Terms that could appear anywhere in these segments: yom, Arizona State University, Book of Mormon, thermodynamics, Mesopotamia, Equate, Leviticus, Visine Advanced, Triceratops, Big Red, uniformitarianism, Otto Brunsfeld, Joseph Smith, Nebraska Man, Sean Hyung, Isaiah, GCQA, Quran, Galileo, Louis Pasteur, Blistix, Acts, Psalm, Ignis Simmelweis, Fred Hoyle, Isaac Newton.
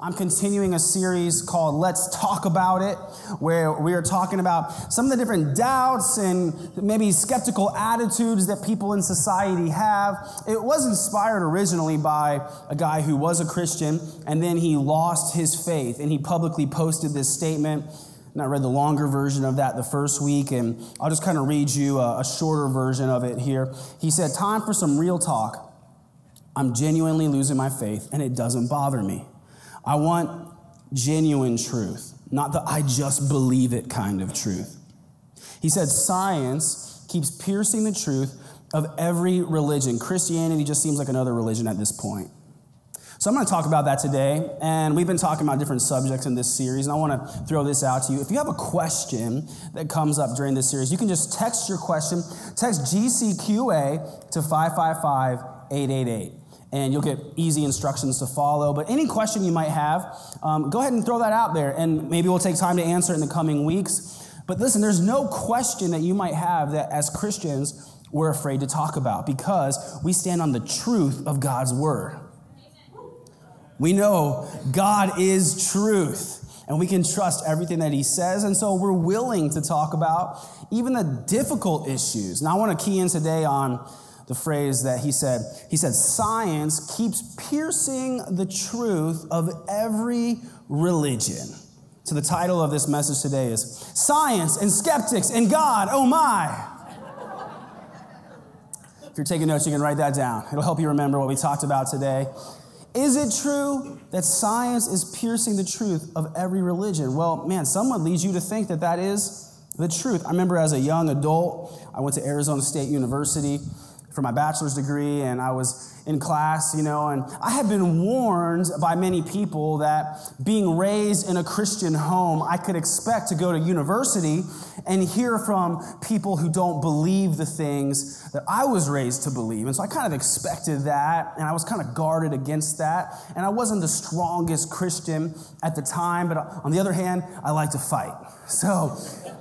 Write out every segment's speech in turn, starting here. I'm continuing a series called Let's Talk About It, where we are talking about some of the different doubts and maybe skeptical attitudes that people in society have. It was inspired originally by a guy who was a Christian, and then he lost his faith, and he publicly posted this statement. And I read the longer version of that the first week, and I'll just kind of read you a shorter version of it here. He said, "Time for some real talk. I'm genuinely losing my faith, and it doesn't bother me. I want genuine truth, not the I just believe it kind of truth." He said, "Science keeps piercing the truth of every religion. Christianity just seems like another religion at this point." So I'm going to talk about that today, and we've been talking about different subjects in this series, and I want to throw this out to you. If you have a question that comes up during this series, you can just text your question, text GCQA to 555-888. And you'll get easy instructions to follow. But any question you might have, go ahead and throw that out there, and maybe we'll take time to answer it in the coming weeks. But listen, there's no question that you might have that as Christians we're afraid to talk about, because we stand on the truth of God's word. We know God is truth, and we can trust everything that he says, and so we're willing to talk about even the difficult issues. Now I want to key in today on the phrase that he said, "Science keeps piercing the truth of every religion." So the title of this message today is "Science and Skeptics and God, Oh My." If you're taking notes, you can write that down. It'll help you remember what we talked about today. Is it true that science is piercing the truth of every religion? Well, man, some would lead you to think that that is the truth. I remember as a young adult, I went to Arizona State University for my bachelor's degree, and I was in class, you know, and I had been warned by many people that being raised in a Christian home, I could expect to go to university and hear from people who don't believe the things that I was raised to believe. And so I kind of expected that, and I was kind of guarded against that. And I wasn't the strongest Christian at the time, but on the other hand, I like to fight. So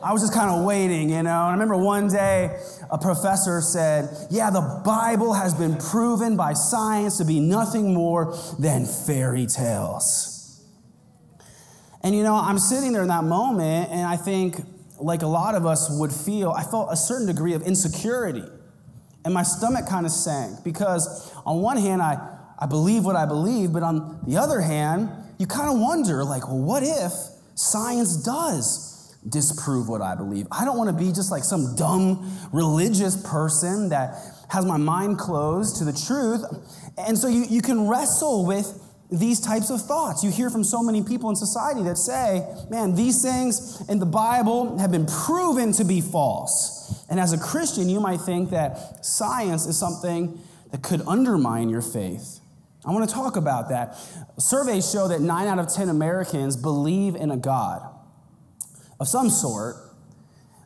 I was just kind of waiting, you know. And I remember one day a professor said, "Yeah, the Bible has been proven by science to be nothing more than fairy tales." And, you know, I'm sitting there in that moment, and I think, like a lot of us would feel, I felt a certain degree of insecurity. And my stomach kind of sank, because on one hand, I believe what I believe, but on the other hand, you kind of wonder, like, well, what if science does disprove what I believe? I don't want to be just like some dumb religious person that has my mind closed to the truth. And so you can wrestle with these types of thoughts. You hear from so many people in society that say, man, these things in the Bible have been proven to be false. And as a Christian, you might think that science is something that could undermine your faith. I want to talk about that. Surveys show that 9 out of 10 Americans believe in a God of some sort,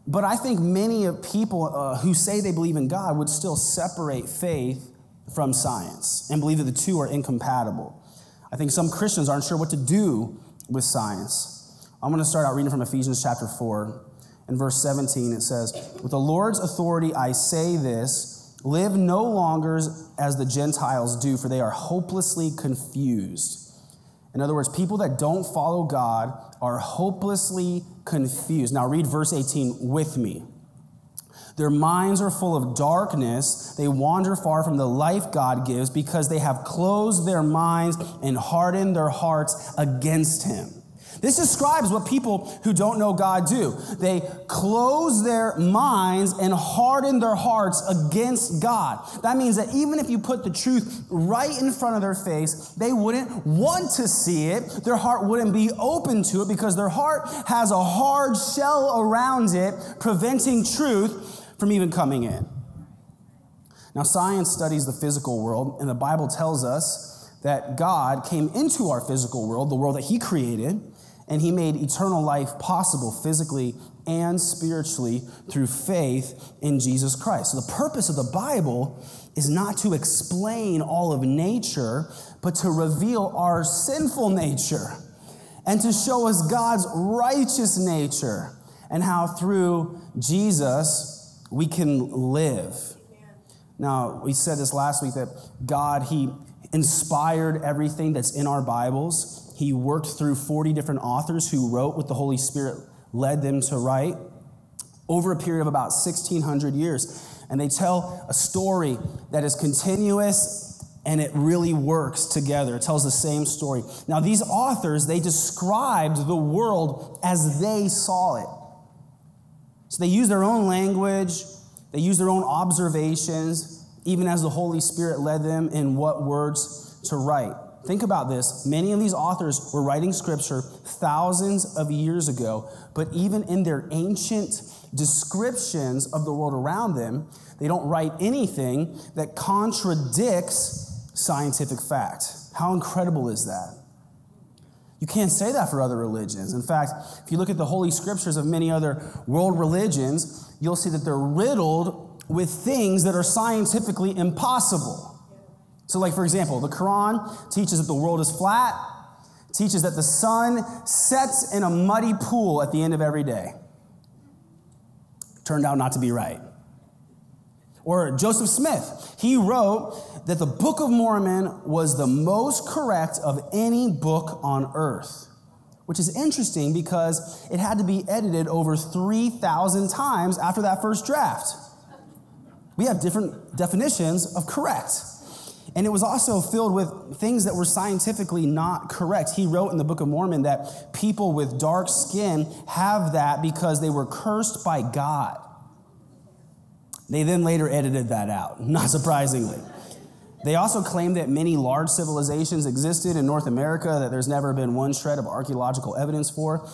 but I think many of people who say they believe in God would still separate faith from science and believe that the two are incompatible. I think some Christians aren't sure what to do with science. I'm going to start out reading from Ephesians chapter 4 and verse 17. It says, "With the Lord's authority I say this, live no longer as the Gentiles do, for they are hopelessly confused." In other words, people that don't follow God are hopelessly confused. Now read verse 18 with me. "Their minds are full of darkness. They wander far from the life God gives because they have closed their minds and hardened their hearts against him." This describes what people who don't know God do. They close their minds and harden their hearts against God. That means that even if you put the truth right in front of their face, they wouldn't want to see it. Their heart wouldn't be open to it because their heart has a hard shell around it, preventing truth from even coming in. Now, science studies the physical world, and the Bible tells us that God came into our physical world, the world that he created, and he made eternal life possible physically and spiritually through faith in Jesus Christ. So the purpose of the Bible is not to explain all of nature, but to reveal our sinful nature and to show us God's righteous nature and how through Jesus we can live. Now, we said this last week that God, he inspired everything that's in our Bibles. He worked through 40 different authors who wrote what the Holy Spirit led them to write over a period of about 1,600 years. And they tell a story that is continuous and it really works together. It tells the same story. Now, these authors, they described the world as they saw it. So they use their own language. They use their own observations, even as the Holy Spirit led them in what words to write. Think about this. Many of these authors were writing scripture thousands of years ago, but even in their ancient descriptions of the world around them, they don't write anything that contradicts scientific fact. How incredible is that? You can't say that for other religions. In fact, if you look at the holy scriptures of many other world religions, you'll see that they're riddled with things that are scientifically impossible. So like, for example, the Quran teaches that the world is flat, teaches that the sun sets in a muddy pool at the end of every day. Turned out not to be right. Or Joseph Smith, he wrote that the Book of Mormon was the most correct of any book on earth, which is interesting because it had to be edited over 3,000 times after that first draft. We have different definitions of correct. And it was also filled with things that were scientifically not correct. He wrote in the Book of Mormon that people with dark skin have that because they were cursed by God. They then later edited that out, not surprisingly. They also claimed that many large civilizations existed in North America that there's never been one shred of archaeological evidence for.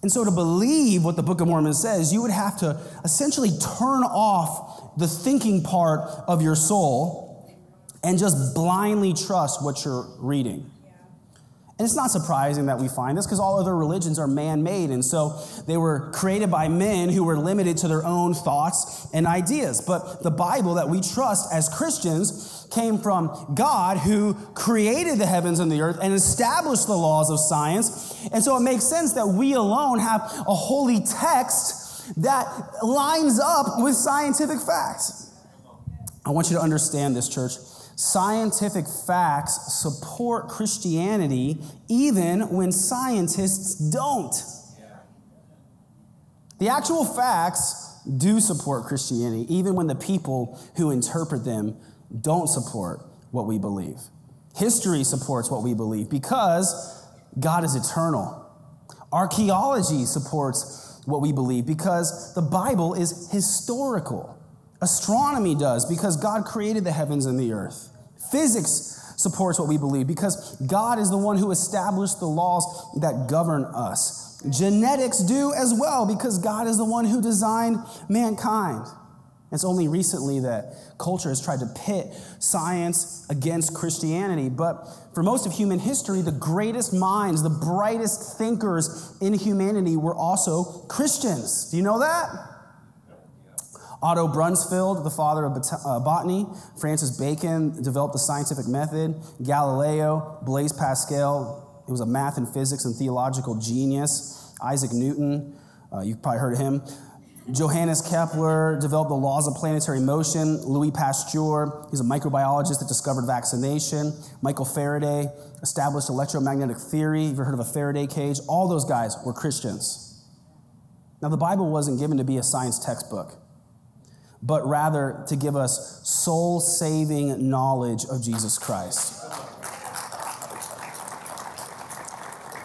And so to believe what the Book of Mormon says, you would have to essentially turn off the thinking part of your soul and just blindly trust what you're reading. And it's not surprising that we find this because all other religions are man-made, and so they were created by men who were limited to their own thoughts and ideas. But the Bible that we trust as Christians came from God who created the heavens and the earth and established the laws of science. And so it makes sense that we alone have a holy text that lines up with scientific facts. I want you to understand this, church. Scientific facts support Christianity even when scientists don't. The actual facts do support Christianity even when the people who interpret them don't support what we believe. History supports what we believe because God is eternal. Archaeology supports what we believe because the Bible is historical. Astronomy does, because God created the heavens and the earth. Physics supports what we believe, because God is the one who established the laws that govern us. Genetics do as well, because God is the one who designed mankind. It's only recently that culture has tried to pit science against Christianity. But for most of human history, the greatest minds, the brightest thinkers in humanity were also Christians. Do you know that? Otto Brunsfeld, the father of botany, Francis Bacon developed the scientific method, Galileo, Blaise Pascal, he was a math and physics and theological genius, Isaac Newton, you've probably heard of him, Johannes Kepler developed the laws of planetary motion, Louis Pasteur, he's a microbiologist that discovered vaccination, Michael Faraday established electromagnetic theory, you've ever heard of a Faraday cage, all those guys were Christians. Now the Bible wasn't given to be a science textbook, but rather to give us soul-saving knowledge of Jesus Christ.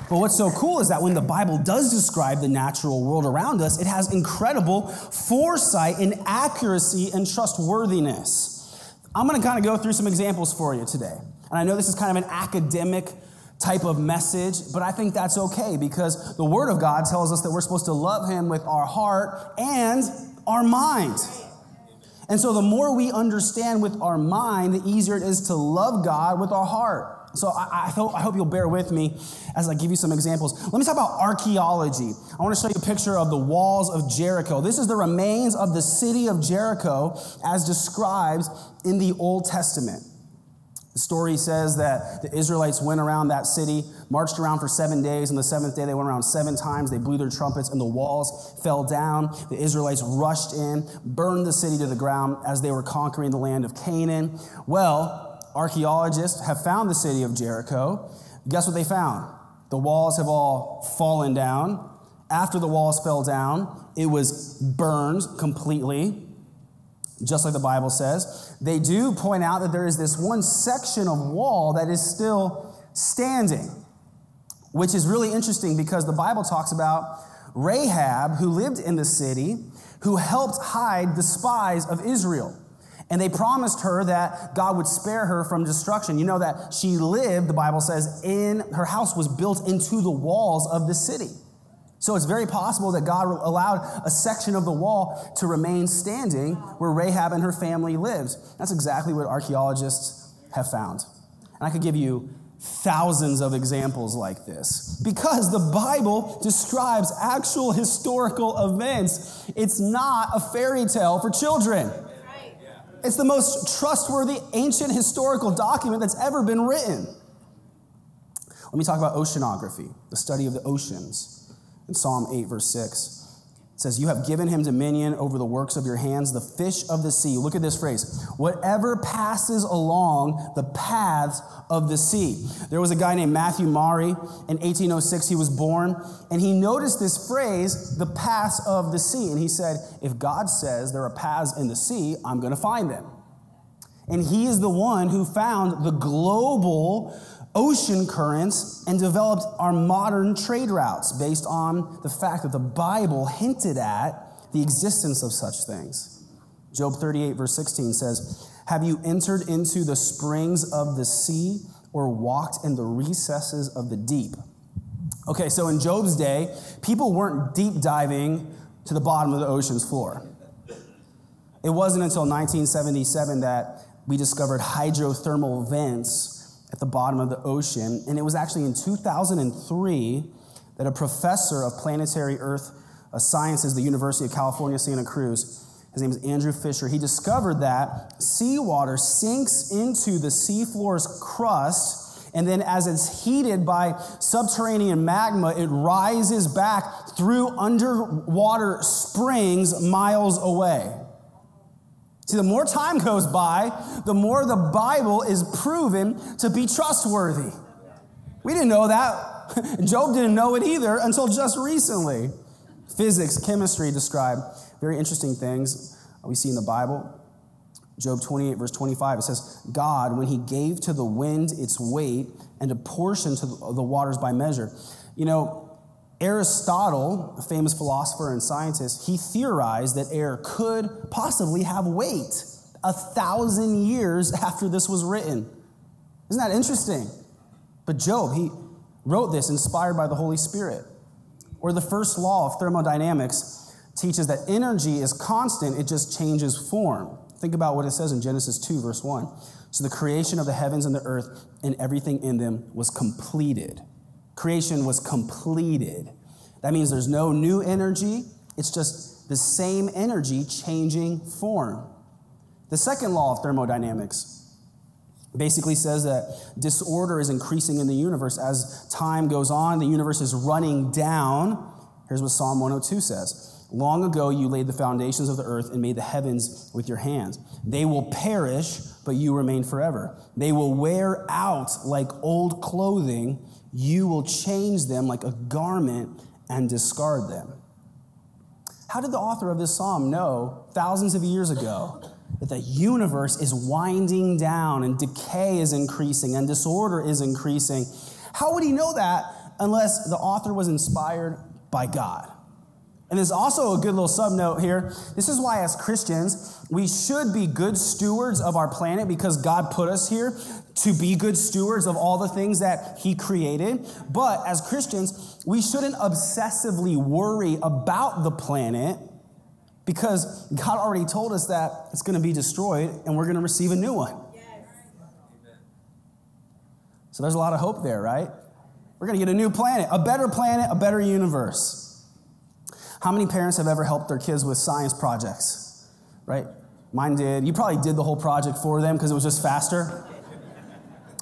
But what's so cool is that when the Bible does describe the natural world around us, it has incredible foresight and accuracy and trustworthiness. I'm going to kind of go through some examples for you today. And I know this is kind of an academic type of message, but I think that's okay because the Word of God tells us that we're supposed to love Him with our heart and our mind. And so the more we understand with our mind, the easier it is to love God with our heart. So I hope you'll bear with me as I give you some examples. Let me talk about archaeology. I want to show you a picture of the walls of Jericho. This is the remains of the city of Jericho as described in the Old Testament. The story says that the Israelites went around that city, marched around for 7 days. On the seventh day, they went around 7 times. They blew their trumpets, and the walls fell down. The Israelites rushed in, burned the city to the ground as they were conquering the land of Canaan. Well, archaeologists have found the city of Jericho. Guess what they found? The walls have all fallen down. After the walls fell down, it was burned completely, just like the Bible says. They do point out that there is this one section of wall that is still standing, which is really interesting because the Bible talks about Rahab, who lived in the city, who helped hide the spies of Israel. And they promised her that God would spare her from destruction. You know that she lived, the Bible says, in her house was built into the walls of the city. So it's very possible that God allowed a section of the wall to remain standing where Rahab and her family lived. That's exactly what archaeologists have found. And I could give you thousands of examples like this because the Bible describes actual historical events. It's not a fairy tale for children. It's the most trustworthy ancient historical document that's ever been written. Let me talk about oceanography, the study of the oceans. In Psalm 8, verse 6, it says, "You have given him dominion over the works of your hands, the fish of the sea." Look at this phrase, "whatever passes along the paths of the sea." There was a guy named Matthew Maury. In 1806, he was born, and he noticed this phrase, "the paths of the sea," and he said, if God says there are paths in the sea, I'm going to find them. And he is the one who found the global ocean currents and developed our modern trade routes based on the fact that the Bible hinted at the existence of such things. Job 38, verse 16 says, "Have you entered into the springs of the sea or walked in the recesses of the deep?" Okay, so in Job's day, people weren't deep diving to the bottom of the ocean's floor. It wasn't until 1977 that we discovered hydrothermal vents at the bottom of the ocean, and it was actually in 2003 that a professor of planetary earth sciences at the University of California, Santa Cruz, his name is Andrew Fisher, he discovered that seawater sinks into the seafloor's crust, and then as it's heated by subterranean magma, it rises back through underwater springs miles away. See, the more time goes by, the more the Bible is proven to be trustworthy. We didn't know that. Job didn't know it either until just recently. Physics, chemistry describe very interesting things we see in the Bible. Job 28, verse 25, it says, "God, when he gave to the wind its weight and apportioned to the waters by measure." You know, Aristotle, a famous philosopher and scientist, he theorized that air could possibly have weight 1,000 years after this was written. Isn't that interesting? But Job, he wrote this inspired by the Holy Spirit. Or the first law of thermodynamics teaches that energy is constant, it just changes form. Think about what it says in Genesis 2, verse 1. "So the creation of the heavens and the earth and everything in them was completed." Creation was completed. That means there's no new energy. It's just the same energy changing form. The second law of thermodynamics basically says that disorder is increasing in the universe. As time goes on, the universe is running down. Here's what Psalm 102 says. "Long ago you laid the foundations of the earth and made the heavens with your hands. They will perish, but you remain forever. They will wear out like old clothing. You will change them like a garment and discard them." How did the author of this psalm know thousands of years ago that the universe is winding down and decay is increasing and disorder is increasing? How would he know that unless the author was inspired by God? And there's also a good little sub-note here. This is why as Christians, we should be good stewards of our planet because God put us here to be good stewards of all the things that he created. But as Christians, we shouldn't obsessively worry about the planet because God already told us that it's going to be destroyed and we're going to receive a new one. Yes. So there's a lot of hope there, right? We're going to get a new planet, a better universe. How many parents have ever helped their kids with science projects, right? Mine did. You probably did the whole project for them because it was just faster.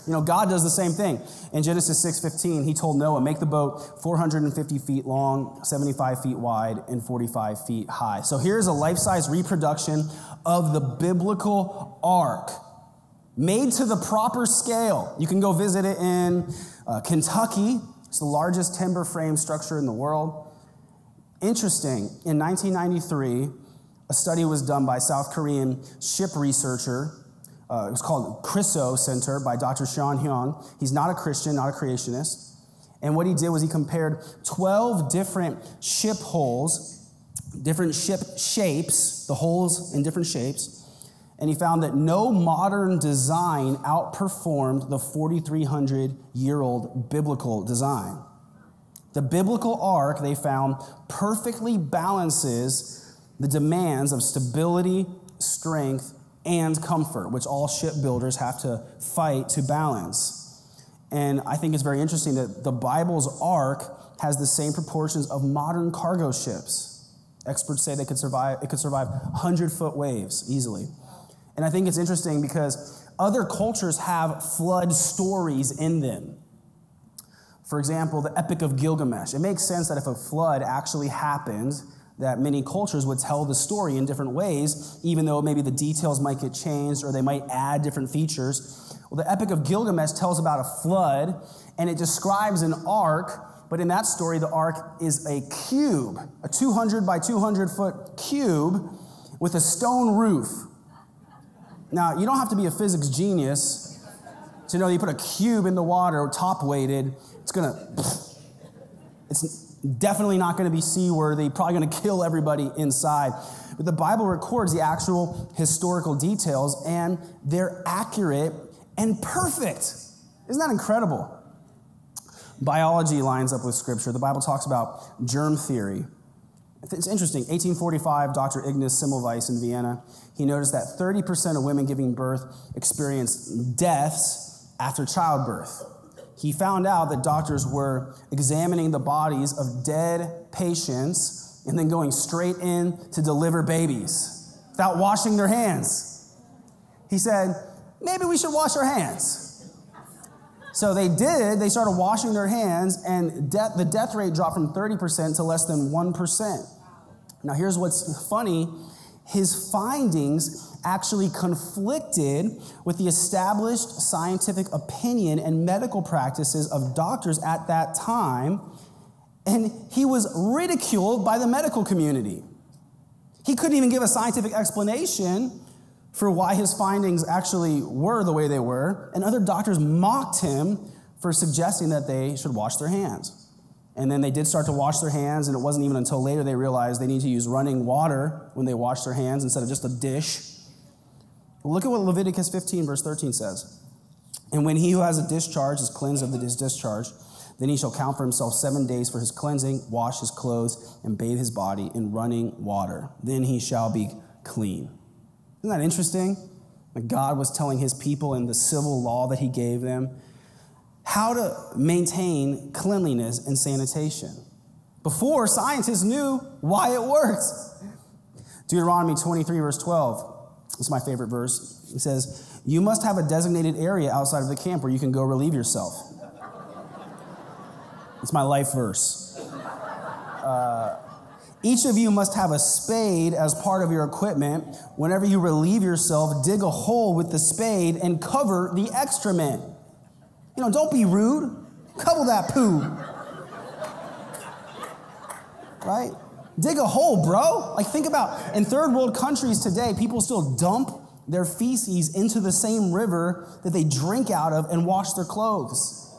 You know, God does the same thing. In Genesis 6:15, he told Noah, "Make the boat 450 feet long, 75 feet wide, and 45 feet high." So here's a life-size reproduction of the biblical ark, made to the proper scale. You can go visit it in Kentucky. It's the largest timber frame structure in the world. Interesting, in 1993, a study was done by South Korean ship researcher. It was called Crisso Center by Dr. Sean Hyung. He's not a Christian, not a creationist. And what he did was he compared 12 different ship hulls, different ship shapes, the hulls in different shapes, and he found that no modern design outperformed the 4,300-year-old biblical design. The biblical ark, they found, perfectly balances the demands of stability, strength, and comfort, which all shipbuilders have to fight to balance. And I think it's very interesting that the Bible's ark has the same proportions of modern cargo ships. Experts say it could survive 100-foot waves easily. And I think it's interesting because other cultures have flood stories in them. For example, the Epic of Gilgamesh. It makes sense that if a flood actually happened, that many cultures would tell the story in different ways, even though maybe the details might get changed or they might add different features. Well, the Epic of Gilgamesh tells about a flood, and it describes an ark, but in that story, the ark is a cube, a 200 by 200-foot cube with a stone roof. Now, you don't have to be a physics genius to know that you put a cube in the water, top-weighted, it's definitely not going to be seaworthy, probably going to kill everybody inside. But the Bible records the actual historical details, and they're accurate and perfect. Isn't that incredible? Biology lines up with Scripture. The Bible talks about germ theory. It's interesting. 1845, Dr. Ignis Simmelweis in Vienna, he noticed that 30% of women giving birth experienced deaths after childbirth. He found out that doctors were examining the bodies of dead patients and then going straight in to deliver babies without washing their hands. He said, maybe we should wash our hands. So they did. They started washing their hands, and the death rate dropped from 30% to less than 1%. Now, here's what's funny. His findings actually conflicted with the established scientific opinion and medical practices of doctors at that time, and he was ridiculed by the medical community. He couldn't even give a scientific explanation for why his findings actually were the way they were, and other doctors mocked him for suggesting that they should wash their hands. And then they did start to wash their hands, and it wasn't even until later they realized they need to use running water when they wash their hands instead of just a dish. Look at what Leviticus 15, verse 13 says. And when he who has a discharge is cleansed of his discharge, then he shall count for himself 7 days for his cleansing, wash his clothes, and bathe his body in running water. Then he shall be clean. Isn't that interesting? Like God was telling his people in the civil law that he gave them how to maintain cleanliness and sanitation before scientists knew why it worked. Deuteronomy 23, verse 12. It's my favorite verse. It says, you must have a designated area outside of the camp where you can go relieve yourself. It's my life verse. Each of you must have a spade as part of your equipment. Whenever you relieve yourself, dig a hole with the spade and cover the excrement. You know, don't be rude. Cover that poo. Right? Dig a hole, bro. Like, think about, in third world countries today, people still dump their feces into the same river that they drink out of and wash their clothes.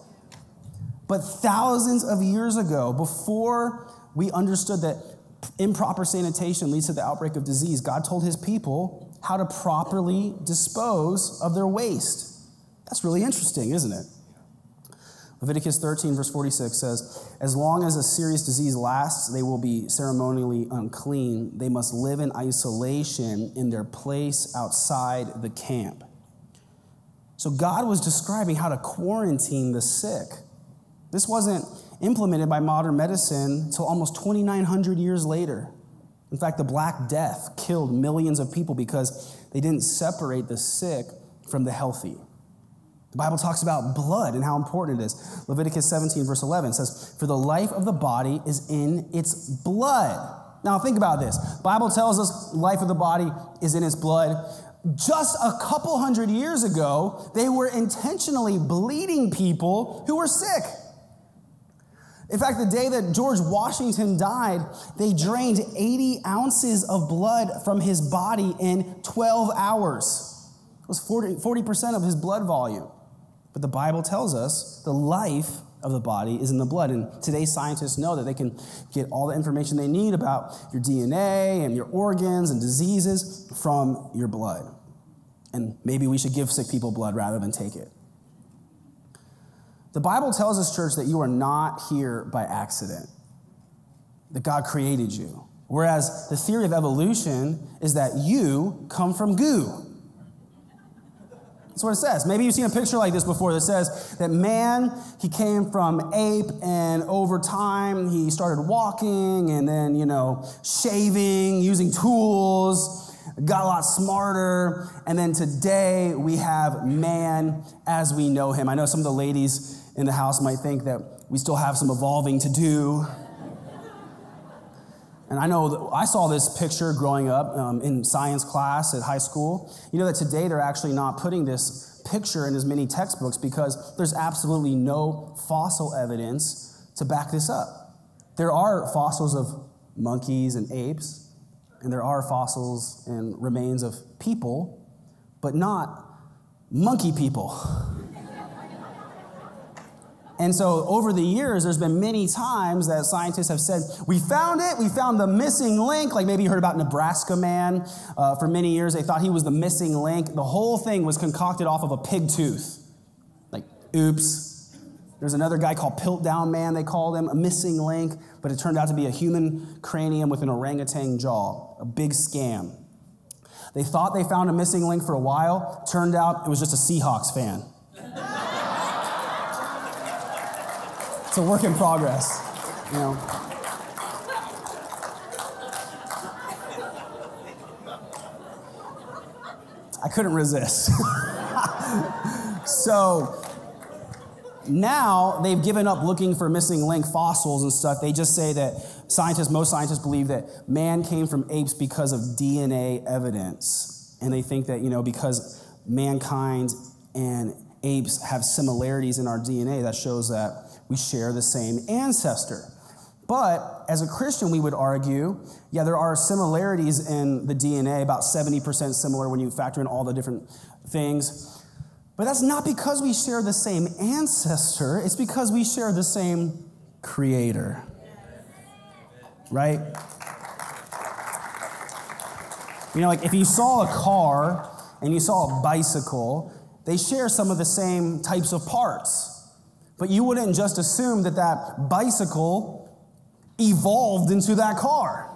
But thousands of years ago, before we understood that improper sanitation leads to the outbreak of disease, God told his people how to properly dispose of their waste. That's really interesting, isn't it? Leviticus 13, verse 46 says, as long as a serious disease lasts, they will be ceremonially unclean. They must live in isolation in their place outside the camp. So God was describing how to quarantine the sick. This wasn't implemented by modern medicine until almost 2,900 years later. In fact, the Black Death killed millions of people because they didn't separate the sick from the healthy. The Bible talks about blood and how important it is. Leviticus 17, verse 11 says, for the life of the body is in its blood. Now, think about this. The Bible tells us life of the body is in its blood. Just a couple hundred years ago, they were intentionally bleeding people who were sick. In fact, the day that George Washington died, they drained 80 ounces of blood from his body in 12 hours. It was 40% of his blood volume. But the Bible tells us the life of the body is in the blood. And today scientists know that they can get all the information they need about your DNA and your organs and diseases from your blood. And maybe we should give sick people blood rather than take it. The Bible tells us, church, that you are not here by accident, that God created you. Whereas the theory of evolution is that you come from goo. That's what it says. Maybe you've seen a picture like this before that says that man, he came from ape, and over time he started walking and then, shaving, using tools, got a lot smarter, and then today we have man as we know him. I know some of the ladies in the house might think that we still have some evolving to do. And I know I saw this picture growing up in science class at high school. You know that today they're actually not putting this picture in as many textbooks because there's absolutely no fossil evidence to back this up. There are fossils of monkeys and apes, and there are fossils and remains of people, but not monkey people. And so over the years, there's been many times that scientists have said, we found it, we found the missing link. Like maybe you heard about Nebraska Man. For many years, they thought he was the missing link. The whole thing was concocted off of a pig tooth. Like, oops. There's another guy called Piltdown Man, they called him, a missing link. But it turned out to be a human cranium with an orangutan jaw, a big scam. They thought they found a missing link for a while. Turned out it was just a Seahawks fan. It's a work in progress, I couldn't resist. So now they've given up looking for missing link fossils and stuff. They just say that most scientists believe that man came from apes because of DNA evidence. And they think that, because mankind and apes have similarities in our DNA, that shows that we share the same ancestor. But as a Christian, we would argue, yeah, there are similarities in the DNA, about 70% similar when you factor in all the different things. But that's not because we share the same ancestor. It's because we share the same creator. Right? Like if you saw a car and you saw a bicycle, they share some of the same types of parts. But you wouldn't just assume that that bicycle evolved into that car.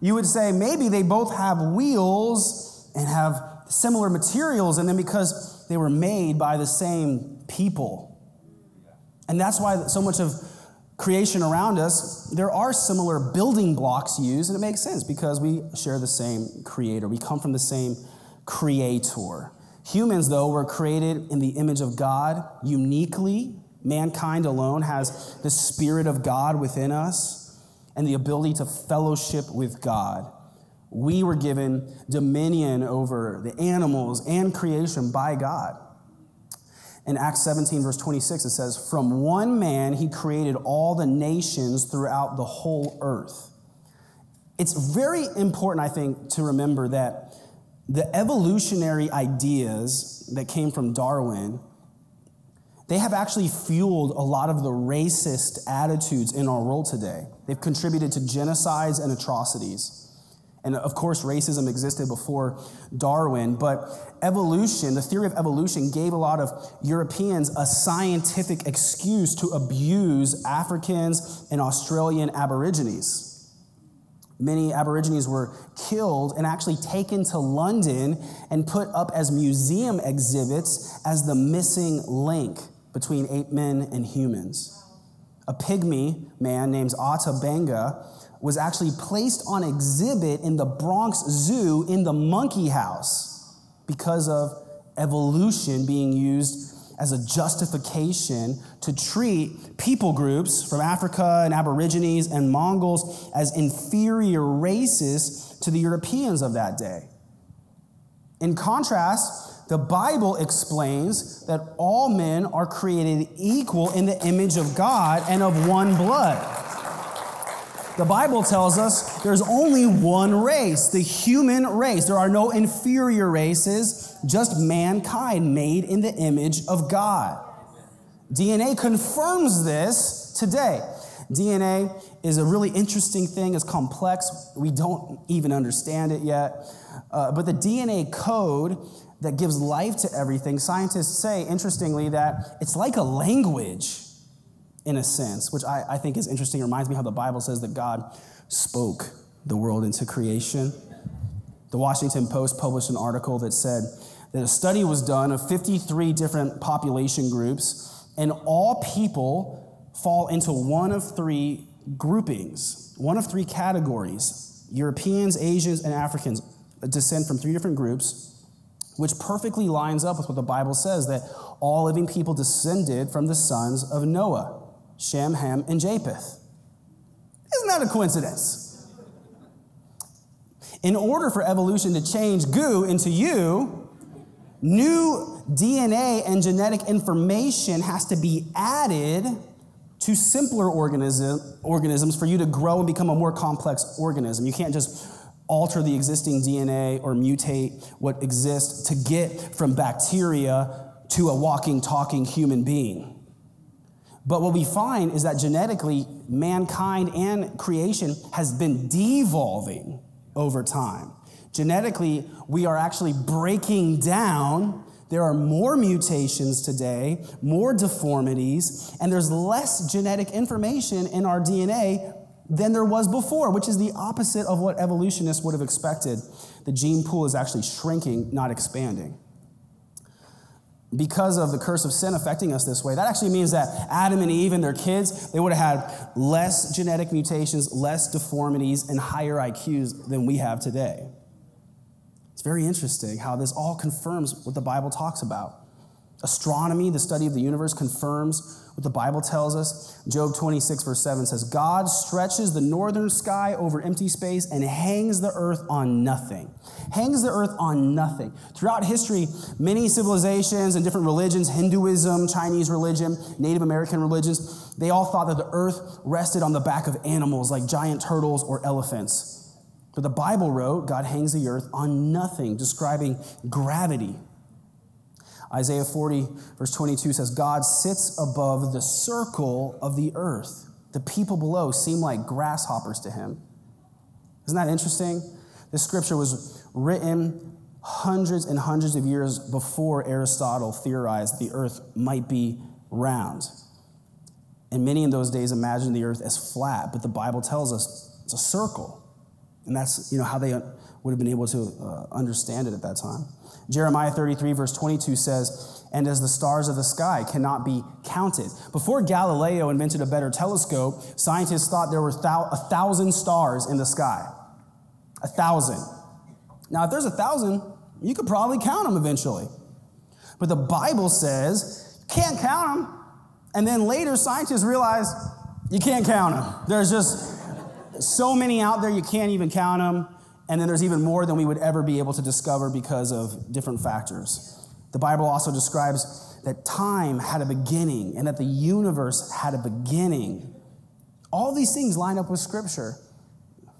You would say maybe they both have wheels and have similar materials, and then because they were made by the same people. And that's why so much of creation around us, there are similar building blocks used, and it makes sense because we share the same creator. We come from the same creator. Humans, though, were created in the image of God uniquely. Mankind alone has the Spirit of God within us and the ability to fellowship with God. We were given dominion over the animals and creation by God. In Acts 17, verse 26, it says, "From one man he created all the nations throughout the whole earth." It's very important, I think, to remember that the evolutionary ideas that came from Darwin, they have actually fueled a lot of the racist attitudes in our world today. They've contributed to genocides and atrocities. And of course, racism existed before Darwin, but evolution, the theory of evolution, gave a lot of Europeans a scientific excuse to abuse Africans and Australian Aborigines. Many Aborigines were killed and actually taken to London and put up as museum exhibits as the missing link between ape men and humans. A pygmy man named Ota Benga was actually placed on exhibit in the Bronx Zoo in the monkey house because of evolution being used as a justification to treat people groups from Africa and Aborigines and Mongols as inferior races to the Europeans of that day. In contrast, The Bible explains that all men are created equal in the image of God and of one blood. The Bible tells us there's only one race, the human race. There are no inferior races, just mankind made in the image of God. DNA confirms this today. DNA is a really interesting thing. It's complex. We don't even understand it yet. But the DNA code that gives life to everything, scientists say, interestingly, that it's like a language in a sense, which I think is interesting. It reminds me how the Bible says that God spoke the world into creation. The Washington Post published an article that said that a study was done of 53 different population groups, and all people fall into one of three groupings, one of three categories. Europeans, Asians, and Africans descend from three different groups, which perfectly lines up with what the Bible says, that all living people descended from the sons of Noah, Shem, Ham, and Japheth. Isn't that a coincidence? In order for evolution to change goo into you, new DNA and genetic information has to be added to simpler organisms for you to grow and become a more complex organism. You can't just alter the existing DNA or mutate what exists to get from bacteria to a walking, talking human being. But what we find is that genetically, mankind and creation has been devolving over time. Genetically, we are actually breaking down. There are more mutations today, more deformities, and there's less genetic information in our DNA than there was before, which is the opposite of what evolutionists would have expected. The gene pool is actually shrinking, not expanding. Because of the curse of sin affecting us this way, that actually means that Adam and Eve and their kids, they would have had less genetic mutations, less deformities, and higher IQs than we have today. It's very interesting how this all confirms what the Bible talks about. Astronomy, the study of the universe, confirms what the Bible tells us. Job 26, verse 7 says, God stretches the northern sky over empty space and hangs the earth on nothing. Hangs the earth on nothing. Throughout history, many civilizations and different religions, Hinduism, Chinese religion, Native American religions, they all thought that the earth rested on the back of animals like giant turtles or elephants. But the Bible wrote, God hangs the earth on nothing, describing gravity. Isaiah 40, verse 22 says, God sits above the circle of the earth. The people below seem like grasshoppers to him. Isn't that interesting? This scripture was written hundreds and hundreds of years before Aristotle theorized the earth might be round. And many in those days imagined the earth as flat, but the Bible tells us it's a circle. And that's, how they would have been able to understand it at that time. Jeremiah 33, verse 22 says, and as the stars of the sky cannot be counted. Before Galileo invented a better telescope, scientists thought there were 1,000 stars in the sky. 1,000. Now, if there's 1,000, you could probably count them eventually. But the Bible says, you can't count them. And then later, scientists realized you can't count them. There's just so many out there, you can't even count them. And then there's even more than we would ever be able to discover because of different factors. The Bible also describes that time had a beginning and that the universe had a beginning. All these things line up with Scripture.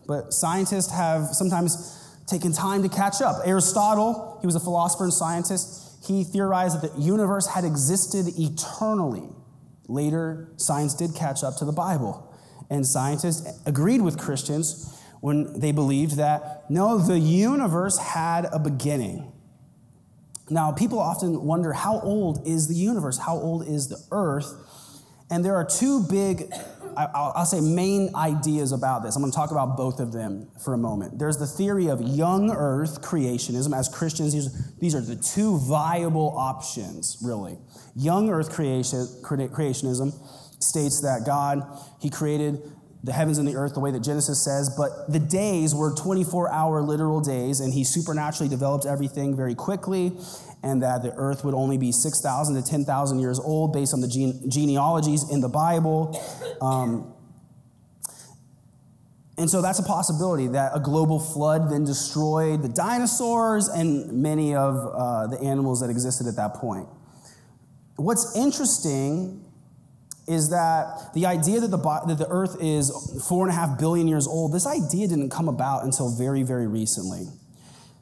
But scientists have sometimes taken time to catch up. Aristotle, he was a philosopher and scientist. He theorized that the universe had existed eternally. Later, science did catch up to the Bible. And scientists agreed with Christians when they believed that, no, the universe had a beginning. Now, people often wonder, how old is the universe? How old is the earth? And there are two big, I'll say, main ideas about this. I'm going to talk about both of them for a moment. There's the theory of young earth creationism. As Christians, these are the two viable options, really. Young earth creationism states that God, he created the heavens and the earth the way that Genesis says, but the days were 24-hour literal days, and he supernaturally developed everything very quickly, and that the earth would only be 6,000 to 10,000 years old based on the genealogies in the Bible. And so that's a possibility, that a global flood then destroyed the dinosaurs and many of the animals that existed at that point. What's interesting is that the idea that the Earth is 4.5 billion years old, this idea didn't come about until very, very recently.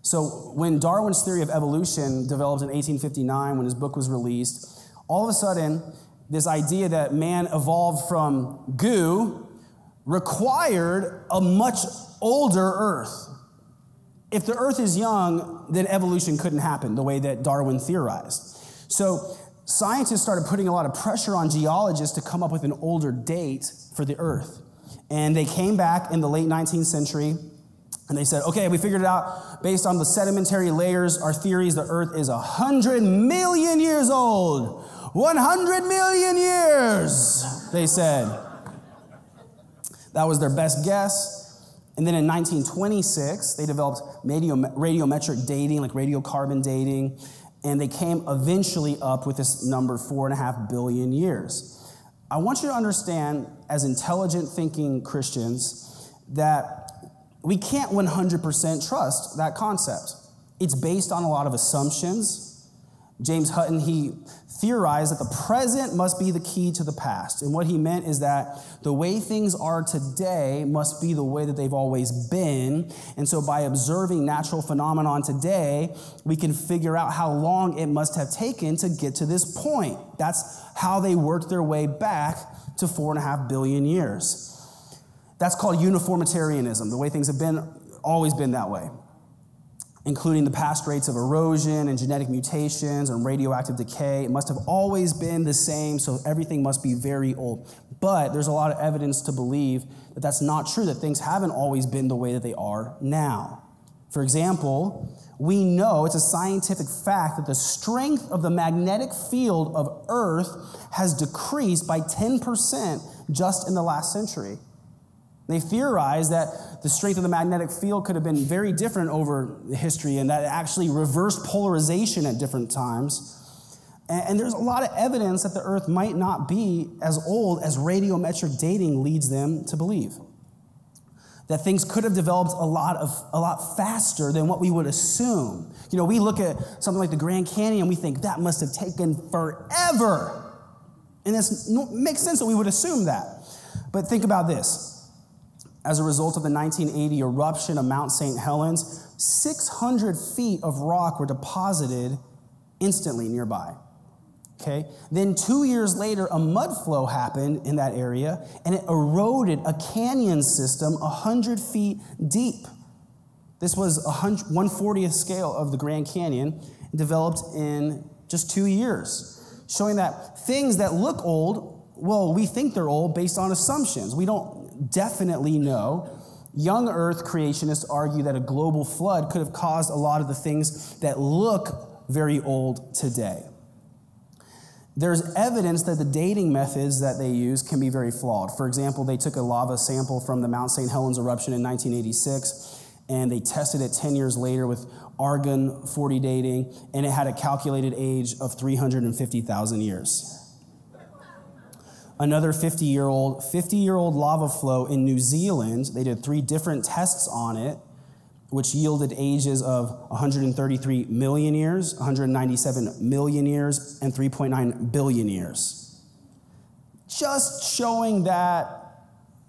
So when Darwin's theory of evolution developed in 1859, when his book was released, all of a sudden, this idea that man evolved from goo required a much older Earth. If the Earth is young, then evolution couldn't happen the way that Darwin theorized. So scientists started putting a lot of pressure on geologists to come up with an older date for the Earth. And they came back in the late 19th century, and they said, okay, we figured it out. Based on the sedimentary layers, our theories, the Earth is 100 million years old. 100 million years, they said. That was their best guess. And then in 1926, they developed radiometric dating, like radiocarbon dating, and they came eventually up with this number, 4.5 billion years. I want you to understand, as intelligent thinking Christians, that we can't 100% trust that concept. It's based on a lot of assumptions. James Hutton, he theorized that the present must be the key to the past. And what he meant is that the way things are today must be the way that they've always been. And so by observing natural phenomenon today, we can figure out how long it must have taken to get to this point. That's how they worked their way back to 4.5 billion years. That's called uniformitarianism, the way things have been, always been that way, including the past rates of erosion and genetic mutations and radioactive decay. It must have always been the same, so everything must be very old. But there's a lot of evidence to believe that that's not true, that things haven't always been the way that they are now. For example, we know, it's a scientific fact, that the strength of the magnetic field of Earth has decreased by 10% just in the last century. They theorized that the strength of the magnetic field could have been very different over history, and that it actually reversed polarization at different times. And there's a lot of evidence that the Earth might not be as old as radiometric dating leads them to believe. That things could have developed a lot faster than what we would assume. You know, we look at something like the Grand Canyon, we think that must have taken forever. And it makes sense that we would assume that. But think about this. As a result of the 1980 eruption of Mount St. Helens, 600 feet of rock were deposited instantly nearby. Okay? Then 2 years later, a mud flow happened in that area, and it eroded a canyon system 100 feet deep. This was 1/140th scale of the Grand Canyon, developed in just 2 years, showing that things that look old, well, we think they're old based on assumptions. We don't definitely know. Young Earth creationists argue that a global flood could have caused a lot of the things that look very old today. There's evidence that the dating methods that they use can be very flawed. For example, they took a lava sample from the Mount St. Helens eruption in 1986, and they tested it 10 years later with argon 40 dating, and it had a calculated age of 350,000 years. Another 50-year-old lava flow in New Zealand, they did 3 different tests on it, which yielded ages of 133 million years, 197 million years, and 3.9 billion years. Just showing that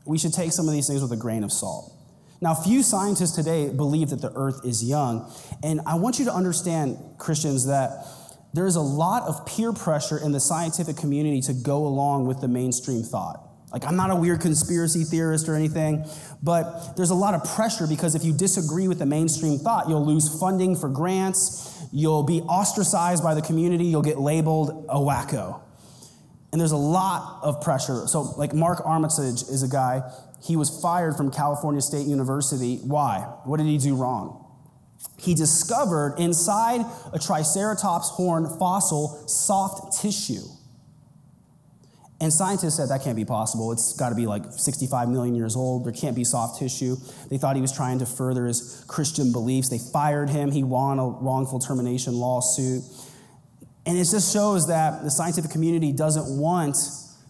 we should take some of these things with a grain of salt. Now, few scientists today believe that the Earth is young, and I want you to understand, Christians, that there is a lot of peer pressure in the scientific community to go along with the mainstream thought. Like, I'm not a weird conspiracy theorist or anything, but there's a lot of pressure because if you disagree with the mainstream thought, you'll lose funding for grants, you'll be ostracized by the community, you'll get labeled a wacko. And there's a lot of pressure. So, like, Mark Armitage is a guy, he was fired from California State University. Why? What did he do wrong? He discovered inside a triceratops horn fossil soft tissue. And scientists said, that can't be possible. It's got to be like 65 million years old. There can't be soft tissue. They thought he was trying to further his Christian beliefs. They fired him. He won a wrongful termination lawsuit. And it just shows that the scientific community doesn't want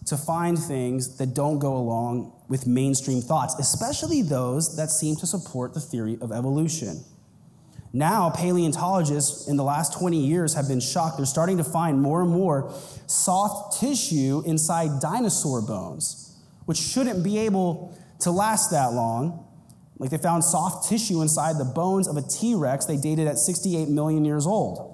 to find things that don't go along with mainstream thoughts, especially those that seem to support the theory of evolution. Now, paleontologists in the last 20 years have been shocked. They're starting to find more and more soft tissue inside dinosaur bones, which shouldn't be able to last that long. Like, they found soft tissue inside the bones of a T-Rex they dated at 68 million years old.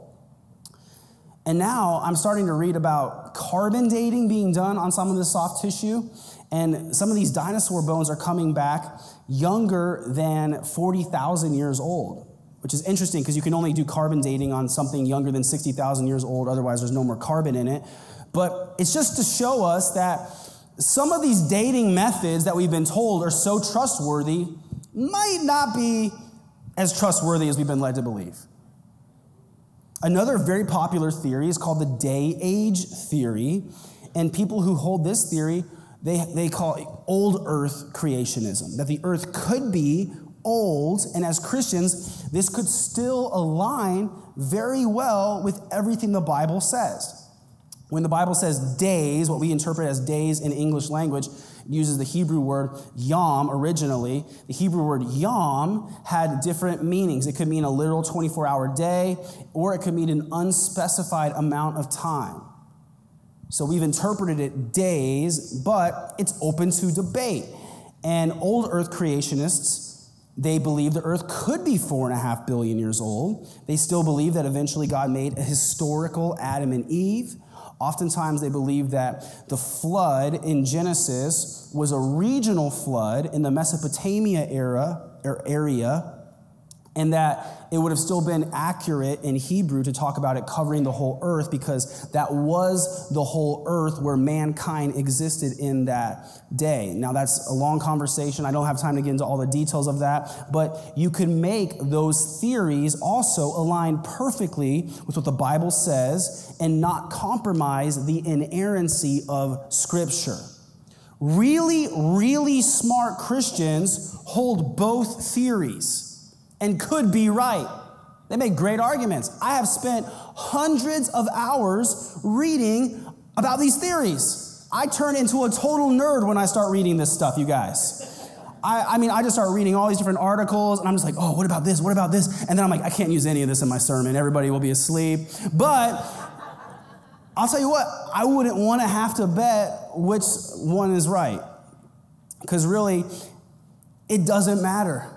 And now I'm starting to read about carbon dating being done on some of this soft tissue, and some of these dinosaur bones are coming back younger than 40,000 years old, which is interesting because you can only do carbon dating on something younger than 60,000 years old, otherwise there's no more carbon in it. But it's just to show us that some of these dating methods that we've been told are so trustworthy might not be as trustworthy as we've been led to believe. Another very popular theory is called the day-age theory, and people who hold this theory, they call it old earth creationism, that the earth could be old, and as Christians, this could still align very well with everything the Bible says. When the Bible says days, what we interpret as days in English language, uses the Hebrew word yom originally. The Hebrew word yom had different meanings. It could mean a literal 24-hour day, or it could mean an unspecified amount of time. So we've interpreted it days, but it's open to debate. And old earth creationists, they believe the earth could be 4.5 billion years old. They still believe that eventually God made a historical Adam and Eve. Oftentimes, they believe that the flood in Genesis was a regional flood in the Mesopotamia area, and that it would have still been accurate in Hebrew to talk about it covering the whole earth, because that was the whole earth where mankind existed in that day. Now, that's a long conversation. I don't have time to get into all the details of that, but you can make those theories also align perfectly with what the Bible says and not compromise the inerrancy of Scripture. Really, really smart Christians hold both theories and could be right. They make great arguments. I have spent hundreds of hours reading about these theories. I turn into a total nerd when I start reading this stuff, you guys. I just start reading all these different articles, and I'm just like, oh, what about this? What about this? And then I'm like, I can't use any of this in my sermon. Everybody will be asleep. But I'll tell you what, I wouldn't want to have to bet which one is right, because really, it doesn't matter.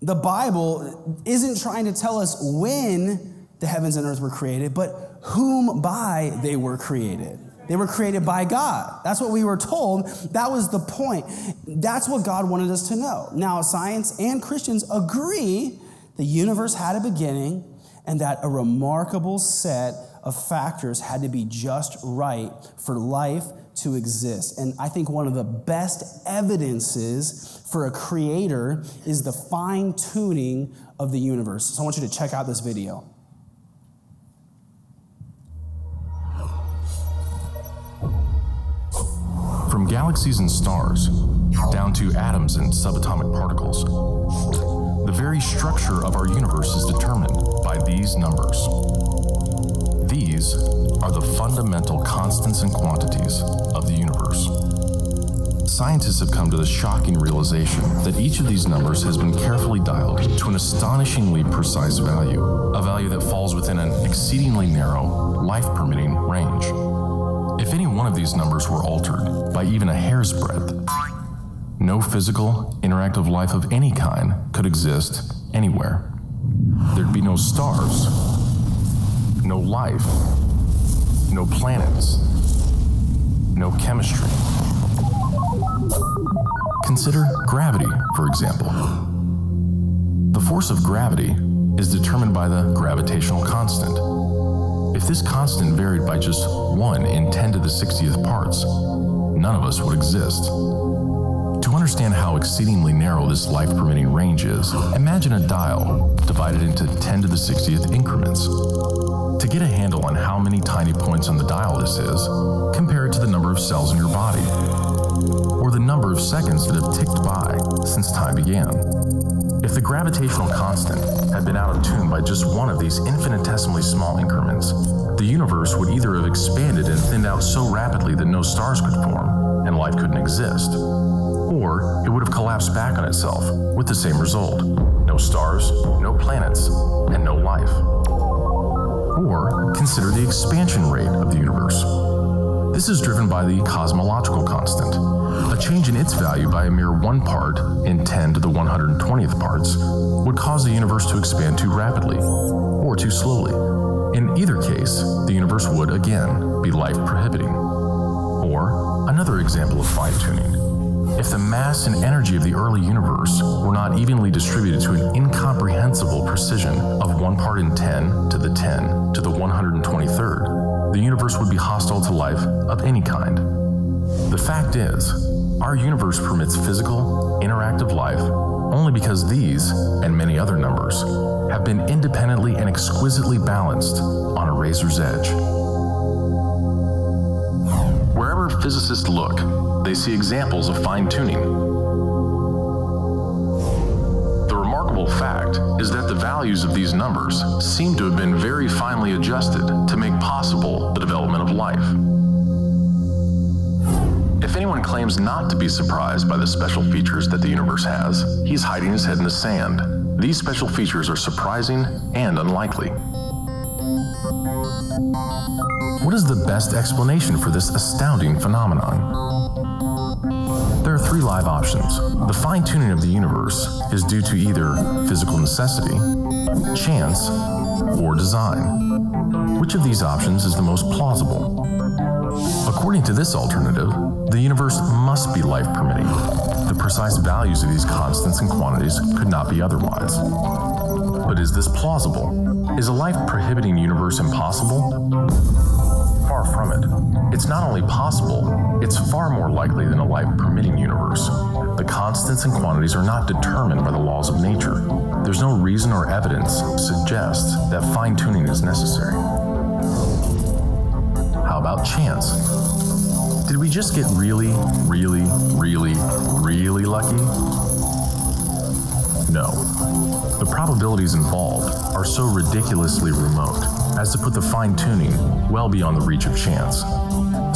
The Bible isn't trying to tell us when the heavens and earth were created, but whom by they were created. They were created by God. That's what we were told. That was the point. That's what God wanted us to know. Now, science and Christians agree the universe had a beginning and that a remarkable set of factors had to be just right for life to exist. And I think one of the best evidences for a creator is the fine-tuning of the universe. So I want you to check out this video. From galaxies and stars, down to atoms and subatomic particles, the very structure of our universe is determined by these numbers. These are the fundamental constants and quantities of the universe. Scientists have come to the shocking realization that each of these numbers has been carefully dialed to an astonishingly precise value, a value that falls within an exceedingly narrow, life-permitting range. If any one of these numbers were altered by even a hair's breadth, no physical, interactive life of any kind could exist anywhere. There'd be no stars, no life, no planets, no chemistry. Consider gravity, for example. The force of gravity is determined by the gravitational constant. If this constant varied by just 1 in 10 to the 60th parts, none of us would exist. To understand how exceedingly narrow this life-permitting range is, imagine a dial divided into 10 to the 60th increments. To get a handle on how many tiny points on the dial this is, compare it to the number of cells in your body, or the number of seconds that have ticked by since time began. If the gravitational constant had been out of tune by just one of these infinitesimally small increments, the universe would either have expanded and thinned out so rapidly that no stars could form and life couldn't exist, or it would have collapsed back on itself with the same result: no stars, no planets, and no life. Or consider the expansion rate of the universe. This is driven by the cosmological constant, a change in its value by a mere 1 part in 10 to the 120th parts would cause the universe to expand too rapidly or too slowly. In either case, the universe would again be life prohibiting. Or another example of fine-tuning: if the mass and energy of the early universe were not evenly distributed to an incomprehensible precision of 1 part in 10 to the 123rd, the universe would be hostile to life of any kind. The fact is, our universe permits physical, interactive life only because these, and many other numbers, have been independently and exquisitely balanced on a razor's edge. Wherever physicists look, they see examples of fine-tuning. The remarkable fact is that the values of these numbers seem to have been very finely adjusted to make possible the development of life. If anyone claims not to be surprised by the special features that the universe has, he's hiding his head in the sand. These special features are surprising and unlikely. What is the best explanation for this astounding phenomenon? There are 3 live options. The fine-tuning of the universe is due to either physical necessity, chance, or design. Which of these options is the most plausible? According to this alternative, the universe must be life-permitting. The precise values of these constants and quantities could not be otherwise. But is this plausible? Is a life-prohibiting universe impossible? Far from it. It's not only possible, it's far more likely than a life-permitting universe. The constants and quantities are not determined by the laws of nature. There's no reason or evidence suggests that fine-tuning is necessary. How about chance? Did we just get really, really, really, really lucky? No. The probabilities involved are so ridiculously remote as to put the fine-tuning well beyond the reach of chance.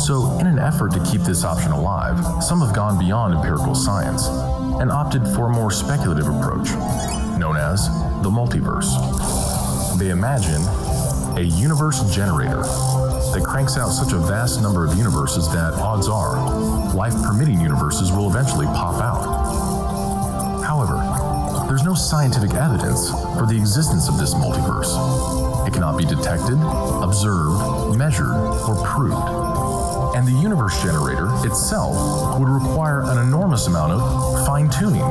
So, in an effort to keep this option alive, some have gone beyond empirical science and opted for a more speculative approach, known as the multiverse. They imagine a universe generator that cranks out such a vast number of universes that, odds are, life-permitting universes will eventually pop out. However, there's no scientific evidence for the existence of this multiverse. It cannot be detected, observed, measured, or proved. And the universe generator itself would require an enormous amount of fine-tuning.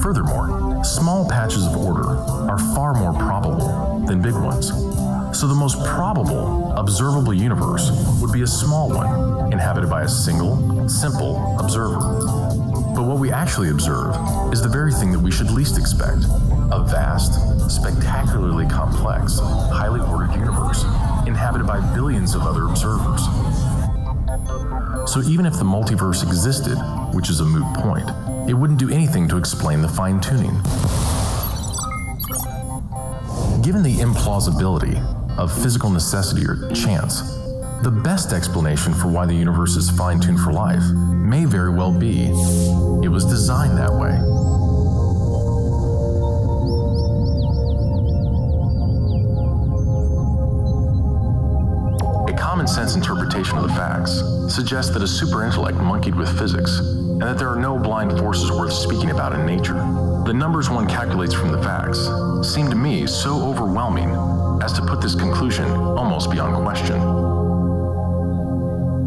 Furthermore, small patches of order are far more probable than big ones. So the most probable observable universe would be a small one, inhabited by a single, simple observer. But what we actually observe is the very thing that we should least expect: a vast, spectacularly complex, highly ordered universe, inhabited by billions of other observers. So even if the multiverse existed, which is a moot point, it wouldn't do anything to explain the fine-tuning. Given the implausibility of physical necessity or chance, the best explanation for why the universe is fine-tuned for life may very well be it was designed that way. A common-sense interpretation of the facts suggests that a superintellect monkeyed with physics and that there are no blind forces worth speaking about in nature. The numbers one calculates from the facts seem to me so overwhelming as to put this conclusion almost beyond question.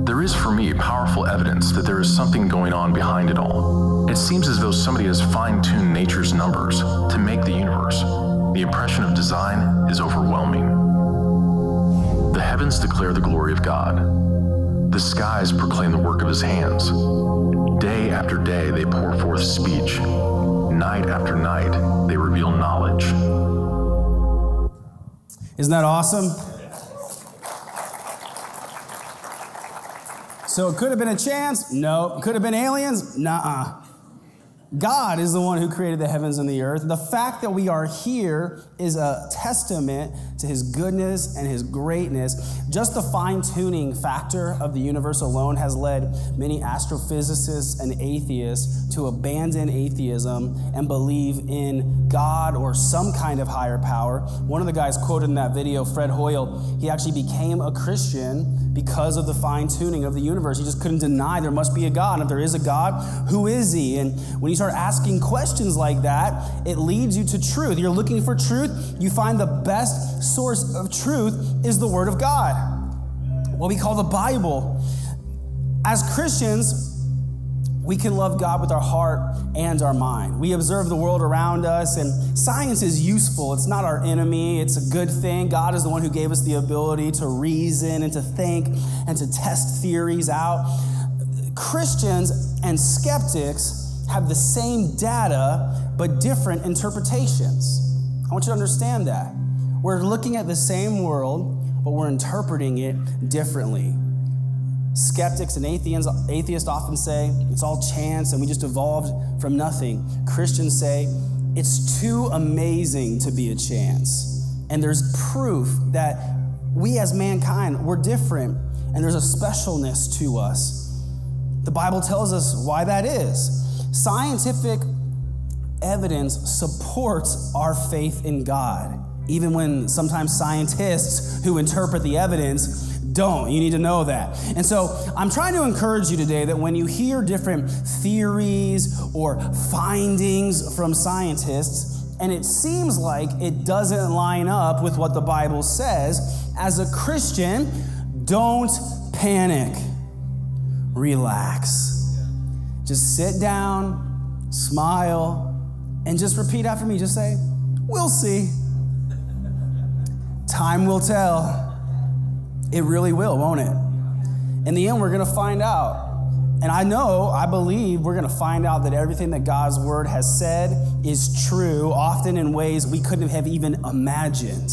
There is for me powerful evidence that there is something going on behind it all. It seems as though somebody has fine-tuned nature's numbers to make the universe. The impression of design is overwhelming. The heavens declare the glory of God. The skies proclaim the work of his hands. Day after day they pour forth speech. Night after night they reveal knowledge. Isn't that awesome? So it could have been a chance? No. Could have been aliens? Nuh-uh. God is the one who created the heavens and the earth. The fact that we are here is a testament to his goodness and his greatness. Just the fine-tuning factor of the universe alone has led many astrophysicists and atheists to abandon atheism and believe in God or some kind of higher power. One of the guys quoted in that video, Fred Hoyle, he actually became a Christian because of the fine-tuning of the universe. He just couldn't deny there must be a God. If there is a God, who is he? And when you start asking questions like that, it leads you to truth. You're looking for truth. You find the best source of truth is the Word of God, what we call the Bible. As Christians, we can love God with our heart and our mind. We observe the world around us, and science is useful. It's not our enemy. It's a good thing. God is the one who gave us the ability to reason and to think and to test theories out. Christians and skeptics have the same data, but different interpretations. I want you to understand that. We're looking at the same world, but we're interpreting it differently. Skeptics and atheists often say it's all chance and we just evolved from nothing. Christians say it's too amazing to be a chance. And there's proof that we as mankind, we're different, and there's a specialness to us. The Bible tells us why that is. Scientific evidence supports our faith in God, even when sometimes scientists who interpret the evidence don't. You need to know that. And so I'm trying to encourage you today that when you hear different theories or findings from scientists, and it seems like it doesn't line up with what the Bible says, as a Christian, don't panic. Relax. Just sit down, smile, and just repeat after me. Just say, we'll see. Time will tell. It really will, won't it? In the end, we're going to find out. And I believe we're going to find out that everything that God's word has said is true, often in ways we couldn't have even imagined.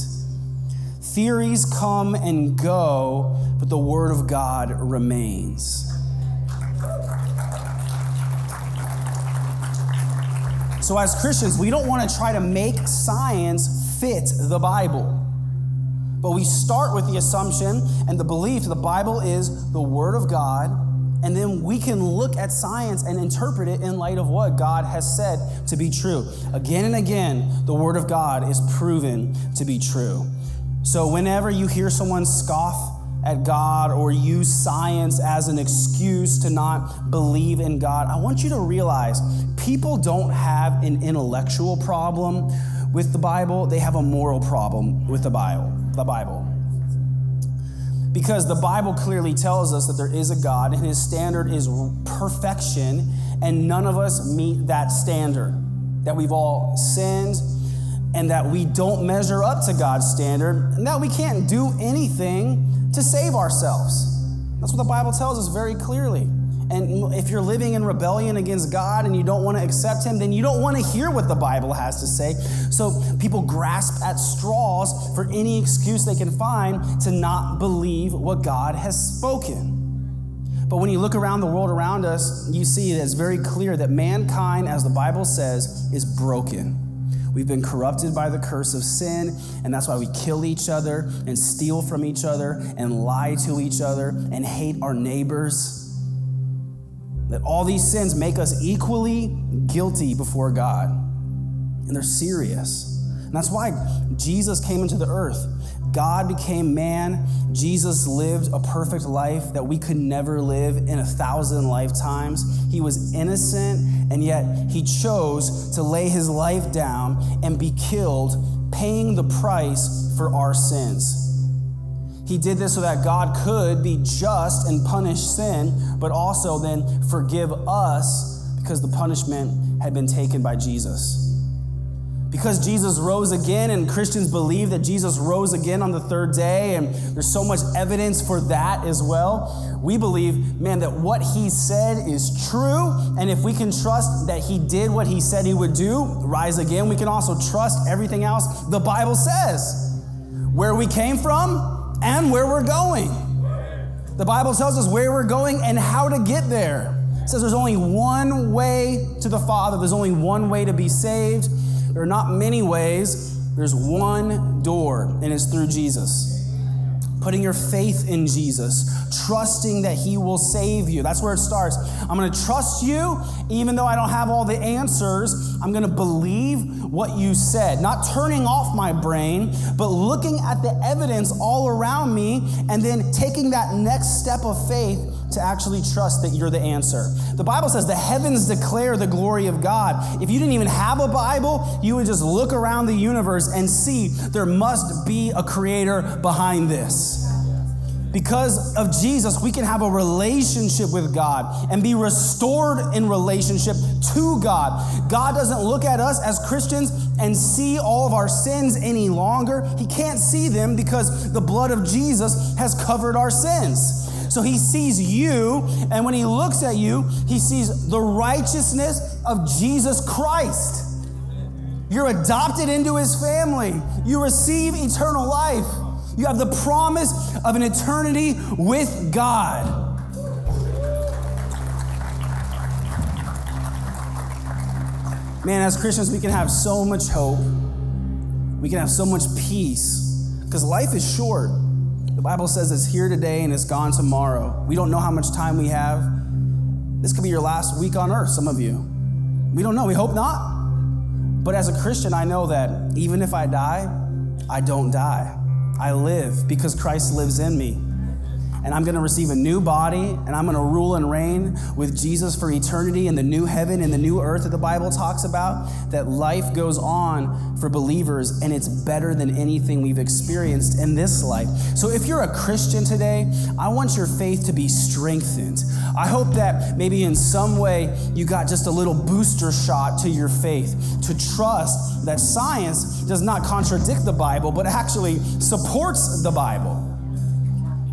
Theories come and go, but the word of God remains. So as Christians, we don't want to try to make science fit the Bible. But we start with the assumption and the belief that the Bible is the Word of God, and then we can look at science and interpret it in light of what God has said to be true. Again and again, the Word of God is proven to be true. So whenever you hear someone scoff at God or use science as an excuse to not believe in God, I want you to realize people don't have an intellectual problem with the Bible. They have a moral problem with the Bible. Because the Bible clearly tells us that there is a God and his standard is perfection, and none of us meet that standard, that we've all sinned and that we don't measure up to God's standard and that we can't do anything to save ourselves. That's what the Bible tells us very clearly. And if you're living in rebellion against God and you don't want to accept him, then you don't want to hear what the Bible has to say. So people grasp at straws for any excuse they can find to not believe what God has spoken. But when you look around the world around us, you see that it's very clear that mankind, as the Bible says, is broken. We've been corrupted by the curse of sin, and that's why we kill each other and steal from each other and lie to each other and hate our neighbors. That all these sins make us equally guilty before God. And they're serious. And that's why Jesus came into the earth. God became man. Jesus lived a perfect life that we could never live in 1,000 lifetimes. He was innocent, and yet he chose to lay his life down and be killed, paying the price for our sins. He did this so that God could be just and punish sin, but also then forgive us because the punishment had been taken by Jesus. Because Jesus rose again, and Christians believe that Jesus rose again on the third day, and there's so much evidence for that as well, we believe, man, that what he said is true, and if we can trust that he did what he said he would do, rise again, we can also trust everything else the Bible says. Where we came from, and where we're going. The Bible tells us where we're going and how to get there. says there's only one way to the Father. There's only one way to be saved. There are not many ways. There's one door, and it's through Jesus. Putting your faith in Jesus, trusting that he will save you. That's where it starts. I'm going to trust you, even though I don't have all the answers. I'm going to believe what you said, not turning off my brain, but looking at the evidence all around me and then taking that next step of faith to actually trust that you're the answer. The Bible says the heavens declare the glory of God. If you didn't even have a Bible, you would just look around the universe and see there must be a creator behind this. Because of Jesus, we can have a relationship with God and be restored in relationship to God. God doesn't look at us as Christians and see all of our sins any longer. He can't see them because the blood of Jesus has covered our sins. So he sees you, and when he looks at you, he sees the righteousness of Jesus Christ. You're adopted into his family. You receive eternal life. You have the promise of an eternity with God. Man, as Christians, we can have so much hope. We can have so much peace because life is short. The Bible says it's here today and it's gone tomorrow. We don't know how much time we have. This could be your last week on earth, some of you. We don't know. We hope not. But as a Christian, I know that even if I die, I don't die. I live because Christ lives in me. And I'm going to receive a new body, and I'm going to rule and reign with Jesus for eternity in the new heaven and the new earth that the Bible talks about, that life goes on for believers, and it's better than anything we've experienced in this life. So if you're a Christian today, I want your faith to be strengthened. I hope that maybe in some way you got just a little booster shot to your faith, to trust that science does not contradict the Bible, but actually supports the Bible.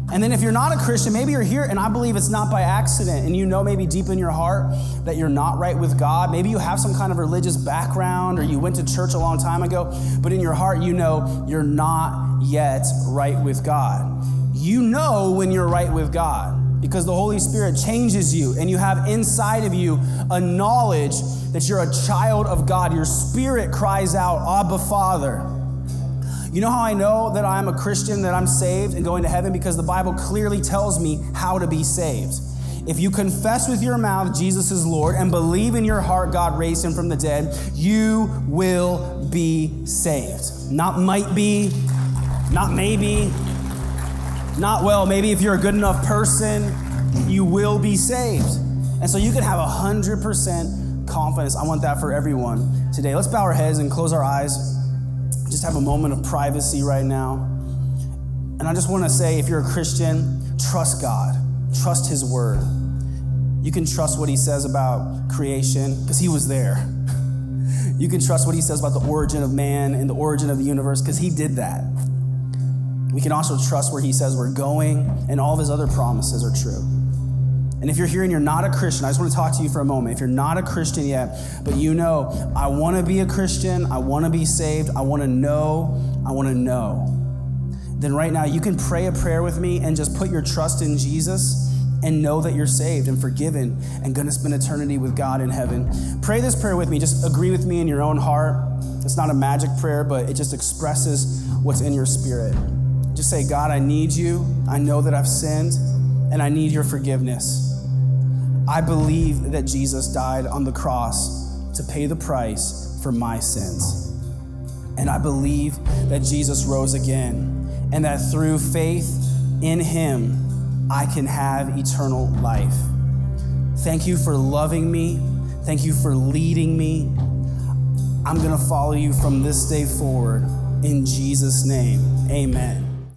And then if you're not a Christian, maybe you're here, and I believe it's not by accident, and you know maybe deep in your heart that you're not right with God. Maybe you have some kind of religious background, or you went to church a long time ago, but in your heart you know you're not yet right with God. You know when you're right with God because the Holy Spirit changes you, and you have inside of you a knowledge that you're a child of God. Your spirit cries out, Abba, Father. You know how I know that I'm a Christian, that I'm saved and going to heaven? Because the Bible clearly tells me how to be saved. If you confess with your mouth Jesus is Lord and believe in your heart God raised him from the dead, you will be saved. Not might be, not maybe, not well, maybe if you're a good enough person, you will be saved. And so you can have 100% confidence. I want that for everyone today. Let's bow our heads and close our eyes. Just have a moment of privacy right now. And I just want to say, if you're a Christian, trust God. Trust his word. You can trust what he says about creation because he was there. You can trust what he says about the origin of man and the origin of the universe because he did that. We can also trust where he says we're going, and all of his other promises are true. And if you're here and you're not a Christian, I just want to talk to you for a moment. If you're not a Christian yet, but you know, I want to be a Christian, I want to be saved, I want to know, then right now you can pray a prayer with me and just put your trust in Jesus and know that you're saved and forgiven and going to spend eternity with God in heaven. Pray this prayer with me. Just agree with me in your own heart. It's not a magic prayer, but it just expresses what's in your spirit. Just say, God, I need you. I know that I've sinned, and I need your forgiveness. I believe that Jesus died on the cross to pay the price for my sins. And I believe that Jesus rose again, and that through faith in him, I can have eternal life. Thank you for loving me. Thank you for leading me. I'm gonna follow you from this day forward. In Jesus' name, amen.